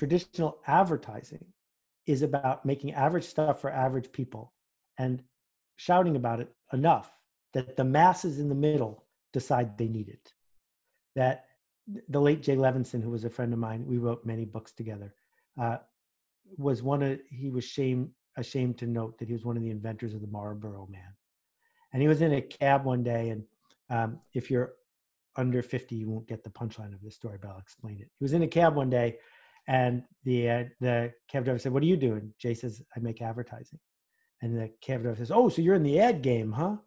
traditional advertising is about making average stuff for average people and shouting about it enough that the masses in the middle decide they need it. That the late Jay Levinson, who was a friend of mine, we wrote many books together, was one of, he was ashamed to note that he was one of the inventors of the Marlboro Man. And he was in a cab one day, and if you're under 50, you won't get the punchline of this story, but I'll explain it. He was in a cab one day, and the cab driver said, "What are you doing?" Jay says, "I make advertising." And the cab driver says, "Oh, so you're in the ad game, huh?"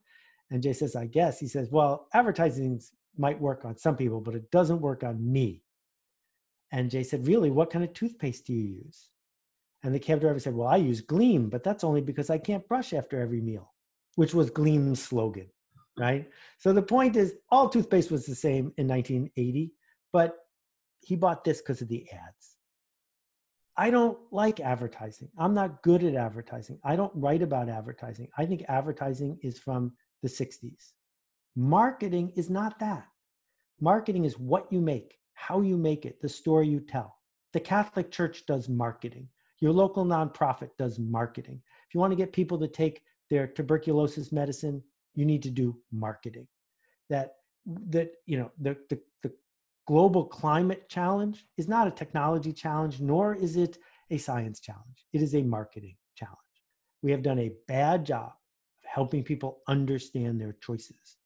And Jay says, "I guess." He says, "Well, advertising might work on some people, but it doesn't work on me." And Jay said, "Really, what kind of toothpaste do you use?" And the cab driver said, "Well, I use Gleam, but that's only because I can't brush after every meal," which was Gleam's slogan, right? So the point is, all toothpaste was the same in 1980, but he bought this because of the ads. I don't like advertising. I'm not good at advertising. I don't write about advertising. I think advertising is from the 60s. Marketing is not that. Marketing is what you make, how you make it, the story you tell. The Catholic Church does marketing. Your local nonprofit does marketing. If you want to get people to take their tuberculosis medicine, you need to do marketing. The global climate challenge is not a technology challenge, nor is it a science challenge. It is a marketing challenge. We have done a bad job of helping people understand their choices.